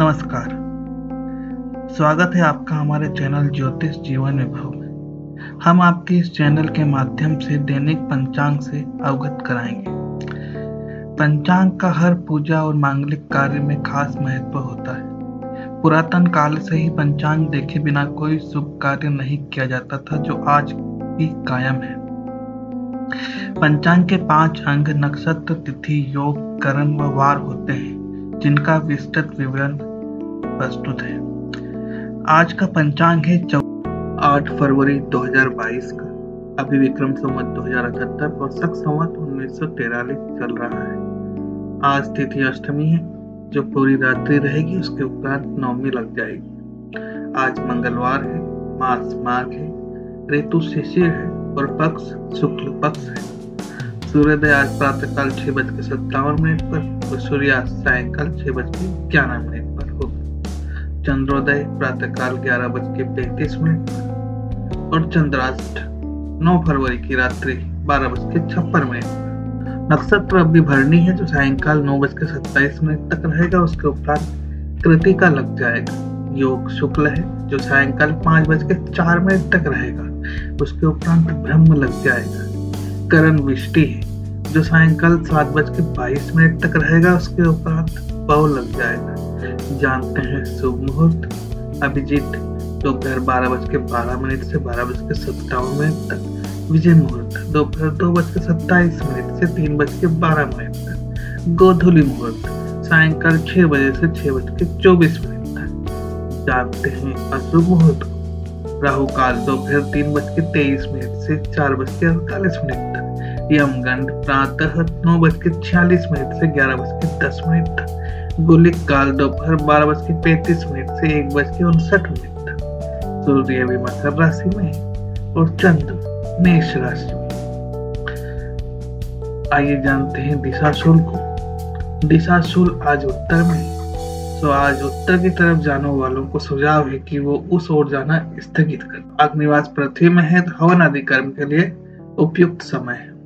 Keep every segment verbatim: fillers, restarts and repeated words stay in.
नमस्कार, स्वागत है आपका हमारे चैनल ज्योतिष जीवन वैभव में। हम आपके इस चैनल के माध्यम से दैनिक पंचांग से अवगत कराएंगे। पंचांग का हर पूजा और मांगलिक कार्य में खास महत्व होता है। पुरातन काल से ही पंचांग देखे बिना कोई शुभ कार्य नहीं किया जाता था, जो आज भी कायम है। पंचांग के पांच अंग नक्षत्र, तिथि, योग, करण व वार होते हैं, जिनका विस्तृत विवरण प्रस्तुत है। आज का पंचांग है आठ फरवरी दो हज़ार बाईस का। अभी विक्रम संवत दो हज़ार अठहत्तर और शक संवत उन्नीस सौ तैंतालीस चल रहा है। आज तिथि अष्टमी है, जो पूरी रात्रि रहेगी, उसके उपरांत नवमी लग जाएगी। आज मंगलवार है, मास माघ है, ऋतु शिशिर है और पक्ष शुक्ल पक्ष है। सूर्योदय आज प्रातः काल छह बज के सत्तावन मिनट पर और सूर्यास्त सायंकाल छह बज के ग्यारह मिनट पर होगा। चंद्रोदय प्रातः काल ग्यारह बज के पैंतीस मिनट पर और चंद्राष्ट नौ फरवरी की रात्रि बारह बज के छप्पन मिनट पर। नक्षत्र अभी भरणी है, जो सायंकाल नौ बज के सत्ताईस मिनट तक रहेगा, उसके उपरांत कृत्तिका लग जाएगा। योग शुक्ल है, जो सायंकाल पाँच बज के चार मिनट तक रहेगा, उसके उपरांत ब्रह्म लग जाएगा। करण विष्टि है, जो सायंकाल सात बज के बाईस मिनट तक रहेगा, उसके उपरांत पौ लग जाएगा। जानते हैं शुभ मुहूर्त अभिजीत, दोपहर बारह बज के बारह मिनट से बारह बज के सत्तावन मिनट तक। विजय मुहूर्त दोपहर दो बज के सत्ताईस मिनट से तीन बज के बारह मिनट तक। गोधुली मुहूर्त सायंकाल छह बजे से छह बज के चौबीस मिनट तक। जानते हैं अशुभ मुहूर्त राहुकाल दोपहर तीन बज के तेईस मिनट से चार बज के अड़तालीस मिनट तक। यमगढ़ प्रातः नौ बज के छियालीस मिनट से ग्यारह बज के दस मिनट तक। गुलिक काल दोपहर बारह बज के पैंतीस मिनट से एक बज के उनसठ मिनट तक। सूर्य भी मकर राशि में है और चंद्र मेष राशि में। आइए जानते हैं दिशाशूल को। दिशाशूल आज उत्तर में है, तो आज उत्तर की तरफ जाने वालों को सुझाव है कि वो उस ओर जाना स्थगित कर। अग्निवास पृथ्वी में है, तो हवन आदि कर्म के लिए उपयुक्त समय है।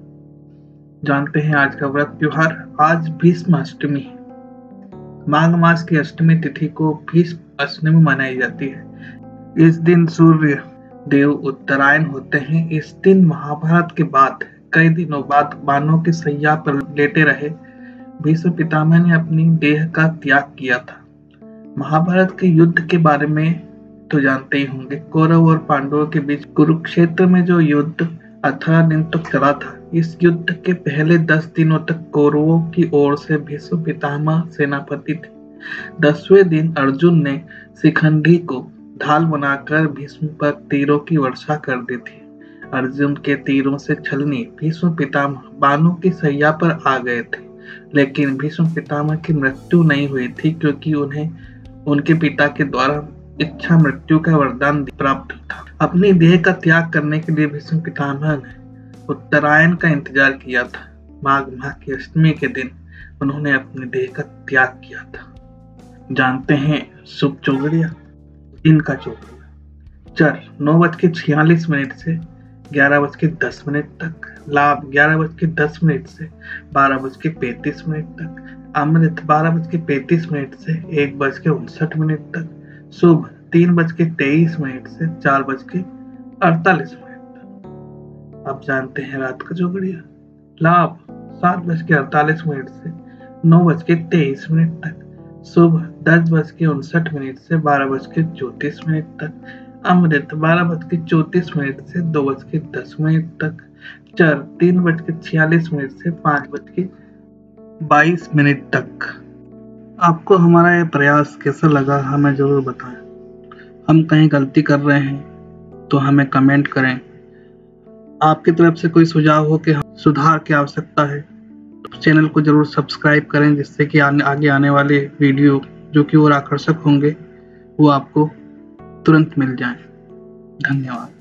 जानते हैं आज का व्रत त्योहार। आज भीष्म अष्टमी, माघ मास की अष्टमी तिथि को भीष्म अष्टमी मनाई जाती है। इस दिन सूर्य देव उत्तरायण होते हैं। इस दिन महाभारत के बाद कई दिनों बाद बानों के सैया पर लेटे रहे भीष्म पितामह ने अपनी देह का त्याग किया था। महाभारत के युद्ध के बारे में तो जानते ही होंगे। कौरव और पांडवों के बीच कुरुक्षेत्र में जो युद्ध अठारह दिन तक चला था, इस युद्ध के पहले दस दिनों तक कौरवों की ओर से भीष्म पितामह सेनापति थे। दसवें दिन अर्जुन ने शिखंडी को ढाल बनाकर भीष्म पर तीरों की वर्षा कर दी थी। अर्जुन के तीरों से छलनी भीष्म पितामह बाणों की सैया पर आ गए थे, लेकिन भीष्म पितामह की मृत्यु नहीं हुई थी, क्योंकि उन्हें उनके पिता के द्वारा इच्छा मृत्यु का वरदान प्राप्त था। अपनी देह का त्याग करने के लिए भीष्म पितामह ने उत्तरायण का इंतजार किया था। माघ माह की अष्टमी के दिन उन्होंने अपने देह का त्याग किया था। जानते हैं शुभ चौघड़िया। इनका चौघड़िया चर नौ बज के छियालीस मिनट से ग्यारह बज के दस मिनट तक। लाभ ग्यारह बज के दस मिनट से बारह बज के पैंतीस मिनट तक। अमृत बारह बज के पैंतीस मिनट से एक बज के उनसठ मिनट तक। शुभ तीन बज के तेईस मिनट से चार बज के अड़तालीस मिनट तक। अब जानते हैं रात का जोगड़िया। लाभ सात बज के अड़तालीस मिनट से नौ बज के तेईस मिनट तक। शुभ दस बज के उनसठ मिनट से बारह बज के चौंतीस मिनट तक। अमृत बारह बज के चौंतीस मिनट से दो बज के दस मिनट तक। चर तीन बज के छियालीस मिनट से पाँच बज के बाईस मिनट तक। आपको हमारा यह प्रयास कैसा लगा, हमें जरूर बताएं। हम कहीं गलती कर रहे हैं तो हमें कमेंट करें। आपकी तरफ से कोई सुझाव हो कि सुधार की आवश्यकता है, तो चैनल को जरूर सब्सक्राइब करें, जिससे कि आगे आने वाले वीडियो जो कि और आकर्षक होंगे वो आपको तुरंत मिल जाए। धन्यवाद।